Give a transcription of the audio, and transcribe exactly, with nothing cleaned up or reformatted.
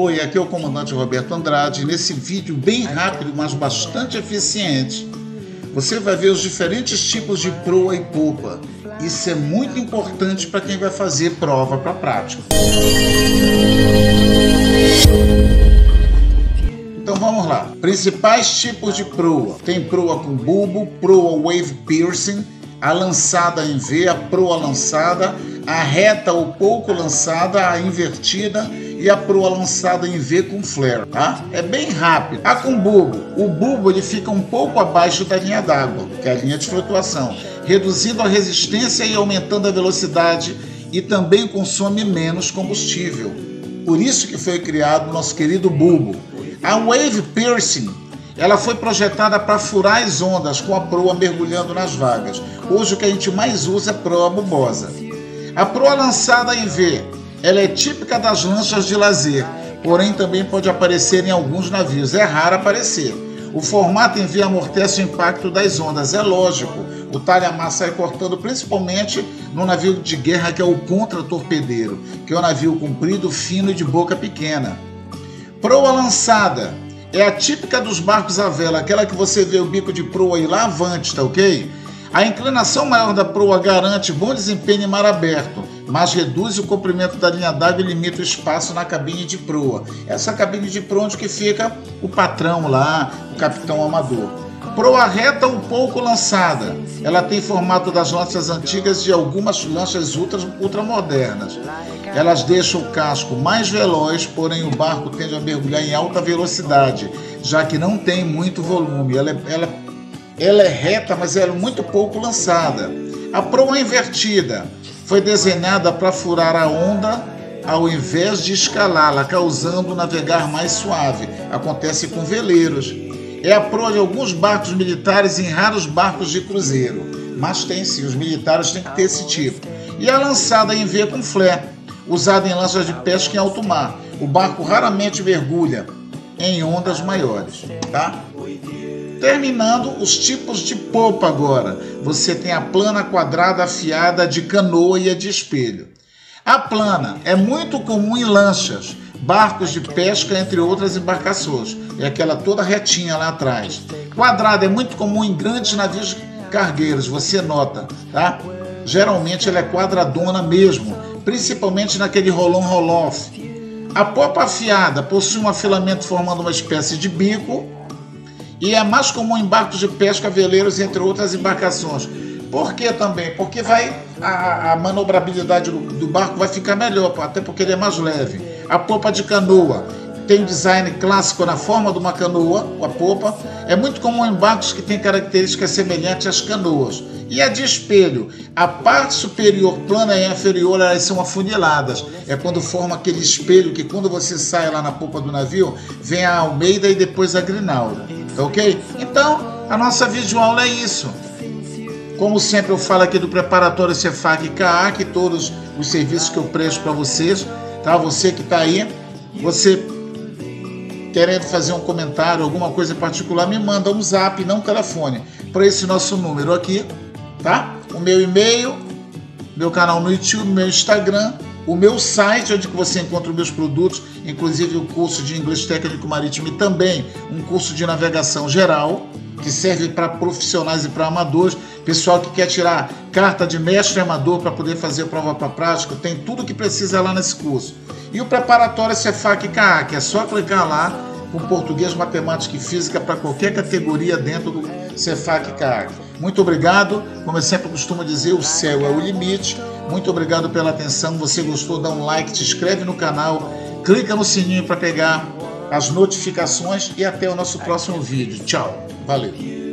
Oi, aqui é o Comandante Roberto Andrade. Nesse vídeo bem rápido, mas bastante eficiente, você vai ver os diferentes tipos de PROA e POPA. Isso é muito importante para quem vai fazer prova para prática. Então vamos lá. Principais tipos de PROA. Tem PROA com bulbo, PROA wave piercing, a lançada em V, a PROA lançada, a reta ou pouco lançada, a invertida e a proa lançada em V com flare, tá? É bem rápido. A com bulbo. O bulbo ele fica um pouco abaixo da linha d'água, que é a linha de flutuação, reduzindo a resistência e aumentando a velocidade, e também consome menos combustível. Por isso que foi criado o nosso querido bulbo. A wave piercing, ela foi projetada para furar as ondas com a proa mergulhando nas vagas. Hoje o que a gente mais usa é proa bulbosa. A proa lançada em V, ela é típica das lanchas de lazer, porém também pode aparecer em alguns navios, é raro aparecer. O formato em V amortece o impacto das ondas, é lógico. O talha-massa é cortando principalmente no navio de guerra, que é o contra-torpedeiro, que é um navio comprido, fino e de boca pequena. Proa lançada é a típica dos barcos à vela, aquela que você vê o bico de proa ir lá avante, tá ok? A inclinação maior da proa garante bom desempenho em mar aberto, mas reduz o comprimento da linha d'água e limita o espaço na cabine de proa. Essa cabine de proa onde que fica o patrão lá, o capitão amador. Proa reta um pouco lançada. Ela tem formato das lanchas antigas e de algumas lanchas ultra, ultramodernas. Elas deixam o casco mais veloz, porém o barco tende a mergulhar em alta velocidade, já que não tem muito volume. Ela, ela, ela é reta, mas ela é muito pouco lançada. A proa invertida foi desenhada para furar a onda ao invés de escalá-la, causando navegar mais suave. Acontece com veleiros. É a proa de alguns barcos militares e em raros barcos de cruzeiro. Mas tem sim, os militares têm que ter esse tipo. E a lançada em V com flare, usada em lanças de pesca em alto mar. O barco raramente mergulha em ondas maiores, tá? Terminando os tipos de popa agora. Você tem a plana, quadrada, afiada, de canoa e a de espelho. A plana é muito comum em lanchas, barcos de pesca, entre outras embarcações. É aquela toda retinha lá atrás. Quadrada é muito comum em grandes navios cargueiros, você nota, tá? Geralmente ela é quadradona mesmo, principalmente naquele rolão roll-off. A popa afiada possui um afilamento formando uma espécie de bico, e é mais comum em barcos de pesca, veleiros, entre outras embarcações. Por que também? Porque vai, a, a manobrabilidade do, do barco vai ficar melhor, até porque ele é mais leve. A popa de canoa tem um design clássico na forma de uma canoa, a popa. É muito comum em barcos que tem características semelhantes às canoas. E a de espelho, a parte superior plana e a inferior, elas são afuniladas. É quando forma aquele espelho que quando você sai lá na popa do navio, vem a almeida e depois a grinalda. Ok? Então, a nossa videoaula é isso. Como sempre eu falo aqui do Preparatório Cefac C A A C, todos os serviços que eu presto para vocês, tá? Você que está aí, você querendo fazer um comentário, alguma coisa em particular, me manda um zap, não um telefone, para esse nosso número aqui, tá? O meu e-mail, meu canal no YouTube, meu Instagram, o meu site, onde você encontra os meus produtos, inclusive o curso de Inglês Técnico Marítimo e também um curso de navegação geral, que serve para profissionais e para amadores. Pessoal que quer tirar carta de mestre amador para poder fazer prova para prática, tem tudo que precisa lá nesse curso. E o Preparatório C F A Q C A A C, é só clicar lá com português, matemática e física para qualquer categoria dentro do C F A Q C A A C. Muito obrigado, como eu sempre costumo dizer, o céu é o limite. Muito obrigado pela atenção. Você gostou, dá um like, se inscreve no canal, clica no sininho para pegar as notificações e até o nosso próximo vídeo. Tchau, valeu!